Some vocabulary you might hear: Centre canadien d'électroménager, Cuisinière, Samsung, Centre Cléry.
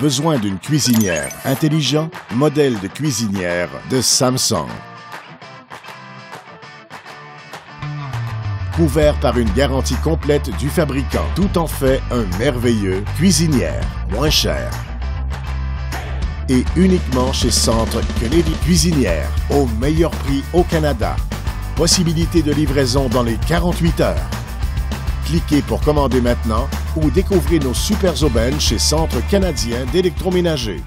Besoin d'une cuisinière intelligente, modèle de cuisinière de Samsung. Couvert par une garantie complète du fabricant, tout en fait un merveilleux cuisinière, moins cher. Et uniquement chez Centre Cléry cuisinière, au meilleur prix au Canada. Possibilité de livraison dans les 48 heures. Cliquez pour commander maintenant ou découvrez nos super aubaines chez Centre canadien d'électroménager.